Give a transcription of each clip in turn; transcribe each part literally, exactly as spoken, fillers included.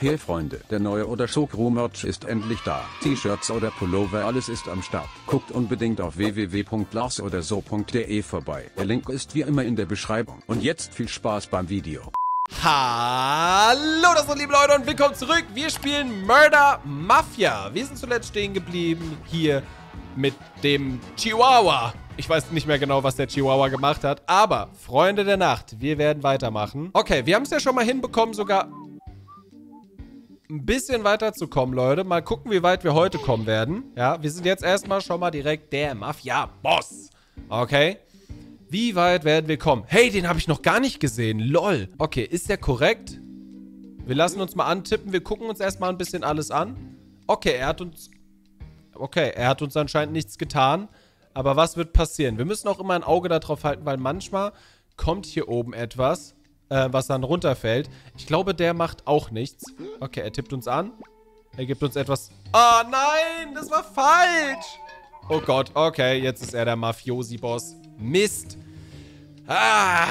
Hey Freunde, der neue Oder So Crew Merch ist endlich da. T-Shirts oder Pullover, alles ist am Start. Guckt unbedingt auf w w w punkt lars oder so punkt d e vorbei. Der Link ist wie immer in der Beschreibung. Und jetzt viel Spaß beim Video. Hallo, das sind liebe Leute und willkommen zurück. Wir spielen Murder Mafia. Wir sind zuletzt stehen geblieben hier mit dem Chihuahua. Ich weiß nicht mehr genau, was der Chihuahua gemacht hat. Aber, Freunde der Nacht, wir werden weitermachen. Okay, wir haben es ja schon mal hinbekommen, sogar ein bisschen weiterzukommen, Leute. Mal gucken, wie weit wir heute kommen werden. Ja, wir sind jetzt erstmal schon mal direkt der Mafia-Boss. Okay. Wie weit werden wir kommen? Hey, den habe ich noch gar nicht gesehen. Lol. Okay, ist der korrekt? Wir lassen uns mal antippen. Wir gucken uns erstmal ein bisschen alles an. Okay, er hat uns... Okay, er hat uns anscheinend nichts getan. Aber was wird passieren? Wir müssen auch immer ein Auge darauf halten, weil manchmal kommt hier oben etwas... was dann runterfällt. Ich glaube, der macht auch nichts. Okay, er tippt uns an. Er gibt uns etwas... Ah, nein! Das war falsch! Oh Gott, okay. Jetzt ist er der Mafiosi-Boss. Mist! Ah,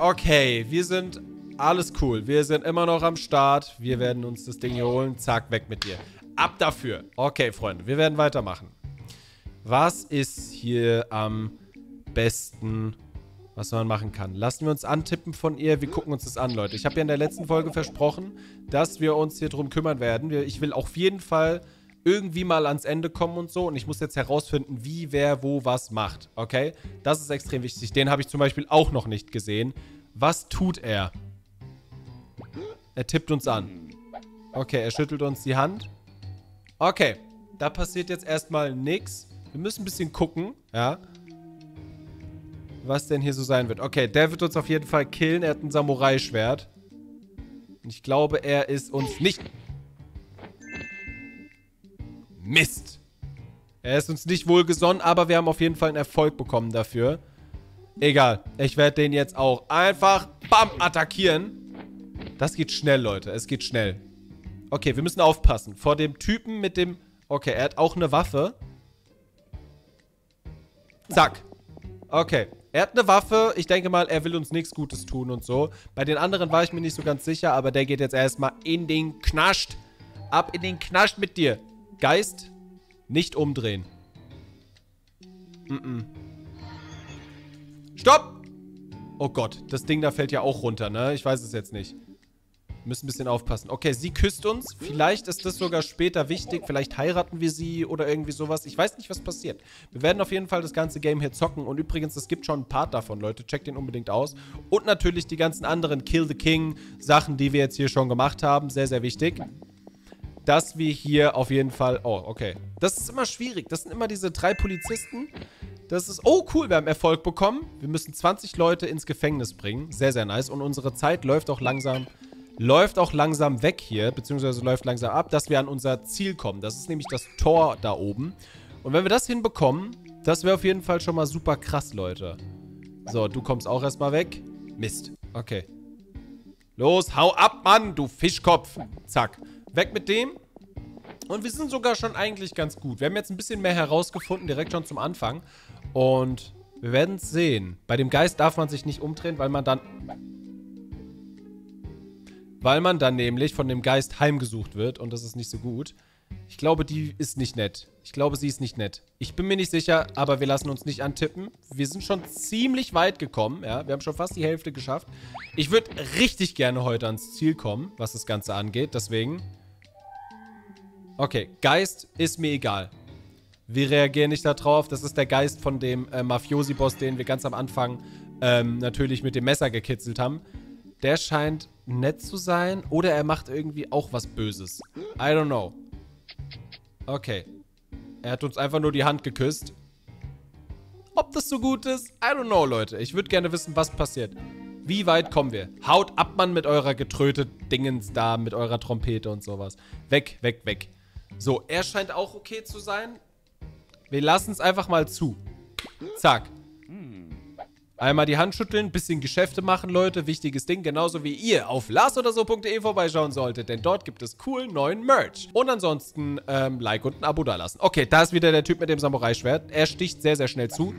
okay. Wir sind... Alles cool. Wir sind immer noch am Start. Wir werden uns das Ding hier holen. Zack, weg mit dir. Ab dafür. Okay, Freunde. Wir werden weitermachen. Was ist hier am besten... was man machen kann. Lassen wir uns antippen von ihr. Wir gucken uns das an, Leute. Ich habe ja in der letzten Folge versprochen, dass wir uns hier drum kümmern werden. Ich will auf jeden Fall irgendwie mal ans Ende kommen und so. Und ich muss jetzt herausfinden, wie, wer, wo, was macht. Okay? Das ist extrem wichtig. Den habe ich zum Beispiel auch noch nicht gesehen. Was tut er? Er tippt uns an. Okay, er schüttelt uns die Hand. Okay. Da passiert jetzt erstmal nichts. Wir müssen ein bisschen gucken. Ja. Was denn hier so sein wird. Okay, der wird uns auf jeden Fall killen. Er hat ein Samurai-Schwert. Ich glaube, er ist uns nicht... Mist! Er ist uns nicht wohlgesonnen, aber wir haben auf jeden Fall einen Erfolg bekommen dafür. Egal. Ich werde den jetzt auch einfach bam attackieren. Das geht schnell, Leute. Es geht schnell. Okay, wir müssen aufpassen. Vor dem Typen mit dem... Okay, er hat auch eine Waffe. Zack. Okay. Er hat eine Waffe. Ich denke mal, er will uns nichts Gutes tun und so. Bei den anderen war ich mir nicht so ganz sicher, aber der geht jetzt erstmal in den Knast. Ab in den Knast mit dir. Geist, nicht umdrehen. Mm-mm. Stopp! Oh Gott, das Ding da fällt ja auch runter, ne? Ich weiß es jetzt nicht. Wir müssen ein bisschen aufpassen. Okay, sie küsst uns. Vielleicht ist das sogar später wichtig. Vielleicht heiraten wir sie oder irgendwie sowas. Ich weiß nicht, was passiert. Wir werden auf jeden Fall das ganze Game hier zocken. Und übrigens, es gibt schon einen Part davon, Leute. Checkt den unbedingt aus. Und natürlich die ganzen anderen Kill the King Sachen, die wir jetzt hier schon gemacht haben. Sehr, sehr wichtig. Dass wir hier auf jeden Fall... Oh, okay. Das ist immer schwierig. Das sind immer diese drei Polizisten. Das ist... Oh, cool. Wir haben Erfolg bekommen. Wir müssen zwanzig Leute ins Gefängnis bringen. Sehr, sehr nice. Und unsere Zeit läuft auch langsam... Läuft auch langsam weg hier, beziehungsweise läuft langsam ab, dass wir an unser Ziel kommen. Das ist nämlich das Tor da oben. Und wenn wir das hinbekommen, das wäre auf jeden Fall schon mal super krass, Leute. So, du kommst auch erstmal weg. Mist. Okay. Los, hau ab, Mann, du Fischkopf. Zack. Weg mit dem. Und wir sind sogar schon eigentlich ganz gut. Wir haben jetzt ein bisschen mehr herausgefunden, direkt schon zum Anfang. Und wir werden es sehen. Bei dem Geist darf man sich nicht umdrehen, weil man dann... Weil man dann nämlich von dem Geist heimgesucht wird. Und das ist nicht so gut. Ich glaube, die ist nicht nett. Ich glaube, sie ist nicht nett. Ich bin mir nicht sicher, aber wir lassen uns nicht antippen. Wir sind schon ziemlich weit gekommen. Ja, wir haben schon fast die Hälfte geschafft. Ich würde richtig gerne heute ans Ziel kommen, was das Ganze angeht. Deswegen... Okay, Geist ist mir egal. Wir reagieren nicht darauf. Das ist der Geist von dem äh, Mafiosi-Boss, den wir ganz am Anfang ähm, natürlich mit dem Messer gekitzelt haben. Der scheint... nett zu sein. Oder er macht irgendwie auch was Böses. I don't know. Okay. Er hat uns einfach nur die Hand geküsst. Ob das so gut ist? I don't know, Leute. Ich würde gerne wissen, was passiert. Wie weit kommen wir? Haut ab, Mann, mit eurer getröteten Dingens da, mit eurer Trompete und sowas. Weg, weg, weg. So, er scheint auch okay zu sein. Wir lassen es einfach mal zu. Zack. Einmal die Hand schütteln, bisschen Geschäfte machen, Leute. Wichtiges Ding, genauso wie ihr auf lars oder so punkt d e vorbeischauen solltet. Denn dort gibt es coolen neuen Merch. Und ansonsten ähm, Like und ein Abo dalassen. Okay, da ist wieder der Typ mit dem Samurai-Schwert. Er sticht sehr, sehr schnell zu.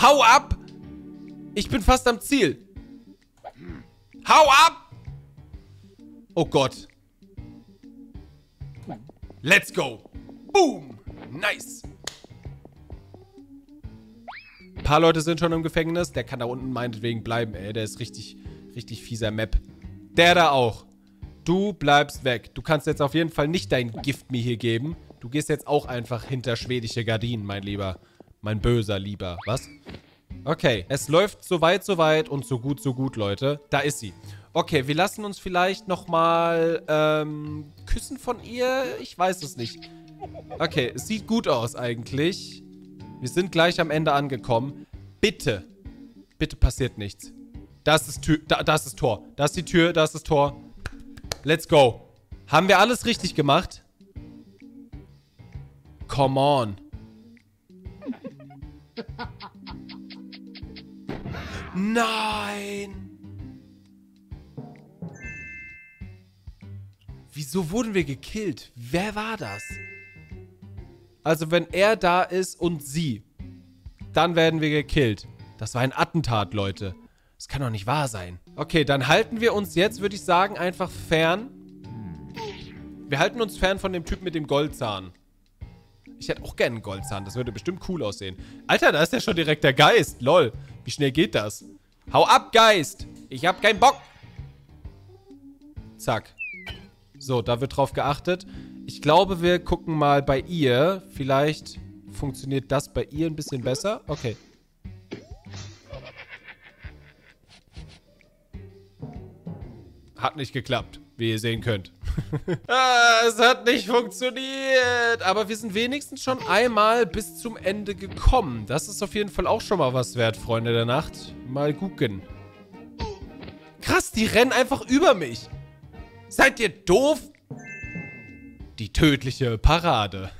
Hau ab! Ich bin fast am Ziel. Hau ab! Oh Gott. Let's go. Boom. Nice. Ein paar Leute sind schon im Gefängnis. Der kann da unten meinetwegen bleiben, ey. Der ist richtig, richtig fieser Map. Der da auch. Du bleibst weg. Du kannst jetzt auf jeden Fall nicht dein Gift mir hier geben. Du gehst jetzt auch einfach hinter schwedische Gardinen, mein Lieber. Mein böser Lieber. Was? Okay. Es läuft so weit, so weit und so gut, so gut, Leute. Da ist sie. Okay, wir lassen uns vielleicht nochmal ähm, küssen von ihr. Ich weiß es nicht. Okay, es sieht gut aus eigentlich. Wir sind gleich am Ende angekommen. Bitte. Bitte passiert nichts. Das ist Tür. Da, das ist Tor. Das ist die Tür. Das ist Tor. Let's go. Haben wir alles richtig gemacht? Come on. Nein. Wieso wurden wir gekillt? Wer war das? Also wenn er da ist und sie, dann werden wir gekillt. Das war ein Attentat, Leute. Das kann doch nicht wahr sein. Okay, dann halten wir uns jetzt, würde ich sagen, einfach fern. Wir halten uns fern von dem Typ mit dem Goldzahn. Ich hätte auch gerne einen Goldzahn. Das würde bestimmt cool aussehen. Alter, da ist ja schon direkt der Geist. Lol. Wie schnell geht das? Hau ab, Geist! Ich hab keinen Bock! Zack. So, da wird drauf geachtet. Ich glaube, wir gucken mal bei ihr. Vielleicht funktioniert das bei ihr ein bisschen besser. Okay. Hat nicht geklappt, wie ihr sehen könnt. Ah, es hat nicht funktioniert. Aber wir sind wenigstens schon einmal bis zum Ende gekommen. Das ist auf jeden Fall auch schon mal was wert, Freunde der Nacht. Mal gucken. Krass, die rennen einfach über mich. Seid ihr doof? Die tödliche Parade.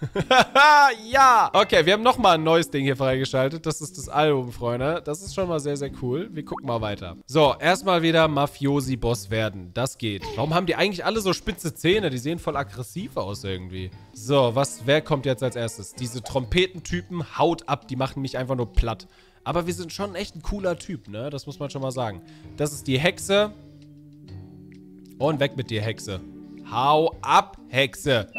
Ja! Okay, wir haben nochmal ein neues Ding hier freigeschaltet. Das ist das Album, Freunde. Das ist schon mal sehr, sehr cool. Wir gucken mal weiter. So, erstmal wieder Mafiosi-Boss werden. Das geht. Warum haben die eigentlich alle so spitze Zähne? Die sehen voll aggressiv aus irgendwie. So, was, wer kommt jetzt als erstes? Diese Trompetentypen, haut ab. Die machen mich einfach nur platt. Aber wir sind schon echt ein cooler Typ, ne? Das muss man schon mal sagen. Das ist die Hexe. Und weg mit dir, Hexe. Hau ab, Hexe.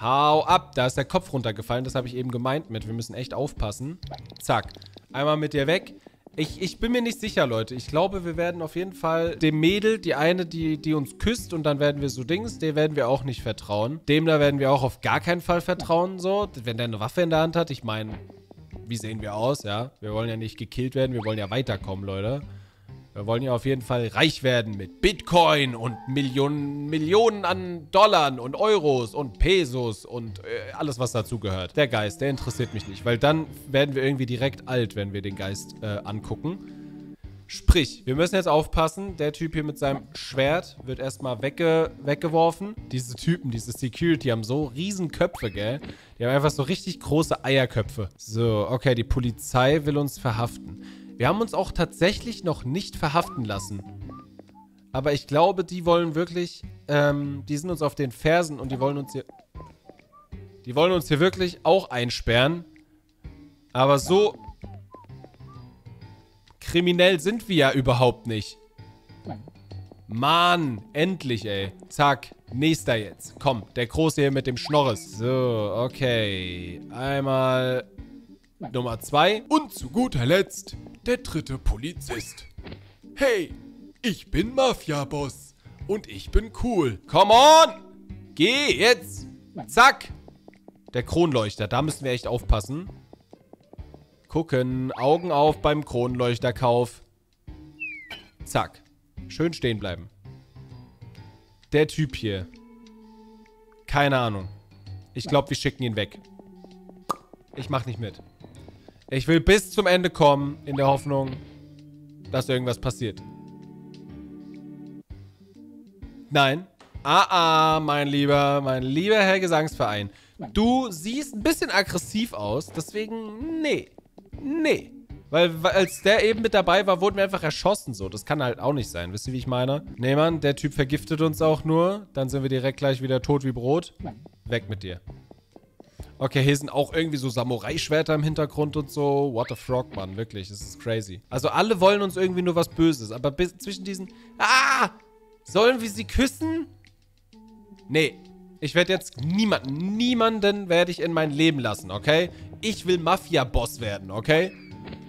Hau ab. Da ist der Kopf runtergefallen. Das habe ich eben gemeint mit. Wir müssen echt aufpassen. Zack. Einmal mit dir weg. Ich, ich bin mir nicht sicher, Leute. Ich glaube, wir werden auf jeden Fall dem Mädel, die eine, die, die uns küsst und dann werden wir so Dings, der werden wir auch nicht vertrauen. Dem da werden wir auch auf gar keinen Fall vertrauen, so. Wenn der eine Waffe in der Hand hat, ich meine, wie sehen wir aus, ja? Wir wollen ja nicht gekillt werden. Wir wollen ja weiterkommen, Leute. Wir wollen ja auf jeden Fall reich werden mit Bitcoin und Millionen, Millionen an Dollar und Euros und Pesos und äh, alles, was dazugehört. Der Geist, der interessiert mich nicht, weil dann werden wir irgendwie direkt alt, wenn wir den Geist äh, angucken. Sprich, wir müssen jetzt aufpassen, der Typ hier mit seinem Schwert wird erstmal wegge weggeworfen. Diese Typen, diese Security haben so riesen Köpfe, gell? Die haben einfach so richtig große Eierköpfe. So, okay, die Polizei will uns verhaften. Wir haben uns auch tatsächlich noch nicht verhaften lassen. Aber ich glaube, die wollen wirklich, ähm, die sind uns auf den Fersen und die wollen uns hier, die wollen uns hier wirklich auch einsperren. Aber so kriminell sind wir ja überhaupt nicht. Mann, endlich, ey. Zack, nächster jetzt. Komm, der Große hier mit dem Schnorres. So, okay. Einmal Nummer zwei. Und zu guter Letzt der dritte Polizist. Hey, ich bin Mafia-Boss. Und ich bin cool. Come on! Geh jetzt! Zack! Der Kronleuchter, da müssen wir echt aufpassen. Gucken, Augen auf beim Kronleuchterkauf. Zack. Schön stehen bleiben. Der Typ hier. Keine Ahnung. Ich glaube, wir schicken ihn weg. Ich mach nicht mit. Ich will bis zum Ende kommen, in der Hoffnung, dass irgendwas passiert. Nein. Ah, ah, mein lieber, mein lieber Herr Gesangsverein. Du siehst ein bisschen aggressiv aus, deswegen, nee. Nee. Weil, als der eben mit dabei war, wurden wir einfach erschossen, so. Das kann halt auch nicht sein, wisst ihr, wie ich meine? Nee, Mann, der Typ vergiftet uns auch nur. Dann sind wir direkt gleich wieder tot wie Brot. Weg mit dir. Okay, hier sind auch irgendwie so Samurai-Schwerter im Hintergrund und so. What the frog, Mann. Wirklich, das ist crazy. Also alle wollen uns irgendwie nur was Böses. Aber bis zwischen diesen... Ah! Sollen wir sie küssen? Nee. Ich werde jetzt niemanden, niemanden werde ich in mein Leben lassen, okay? Ich will Mafia-Boss werden, okay?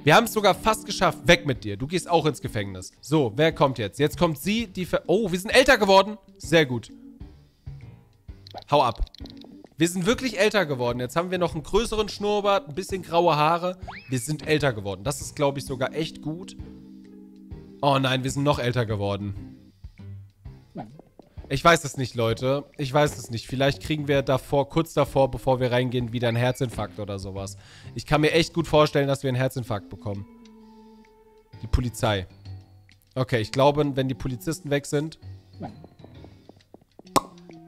Wir haben es sogar fast geschafft. Weg mit dir. Du gehst auch ins Gefängnis. So, wer kommt jetzt? Jetzt kommt sie, die Ver... Oh, wir sind älter geworden. Sehr gut. Hau ab. Wir sind wirklich älter geworden. Jetzt haben wir noch einen größeren Schnurrbart, ein bisschen graue Haare. Wir sind älter geworden. Das ist, glaube ich, sogar echt gut. Oh nein, wir sind noch älter geworden. Ich weiß es nicht, Leute. Ich weiß es nicht. Vielleicht kriegen wir davor, kurz davor, bevor wir reingehen, wieder einen Herzinfarkt oder sowas. Ich kann mir echt gut vorstellen, dass wir einen Herzinfarkt bekommen. Die Polizei. Okay, ich glaube, wenn die Polizisten weg sind,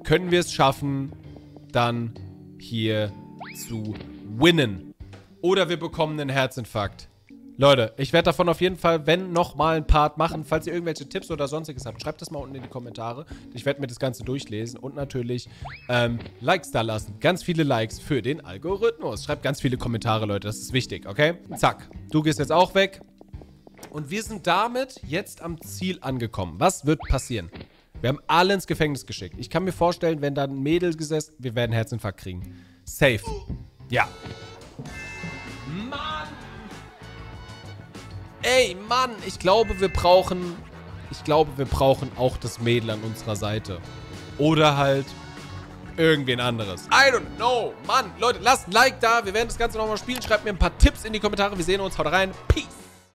können wir es schaffen, dann hier zu winnen. Oder wir bekommen einen Herzinfarkt. Leute, ich werde davon auf jeden Fall, wenn, nochmal ein Part machen. Falls ihr irgendwelche Tipps oder sonstiges habt, schreibt das mal unten in die Kommentare. Ich werde mir das Ganze durchlesen und natürlich ähm, Likes da lassen. Ganz viele Likes für den Algorithmus. Schreibt ganz viele Kommentare, Leute. Das ist wichtig, okay? Zack. Du gehst jetzt auch weg. Und wir sind damit jetzt am Ziel angekommen. Was wird passieren? Wir haben alle ins Gefängnis geschickt. Ich kann mir vorstellen, wenn da ein Mädel gesessen, wir werden Herzinfarkt kriegen. Safe. Ja. Mann! Ey, Mann, ich glaube, wir brauchen... Ich glaube, wir brauchen auch das Mädel an unserer Seite. Oder halt irgendwen anderes. I don't know. Mann, Leute, lasst ein Like da. Wir werden das Ganze nochmal spielen. Schreibt mir ein paar Tipps in die Kommentare. Wir sehen uns. Haut rein. Peace.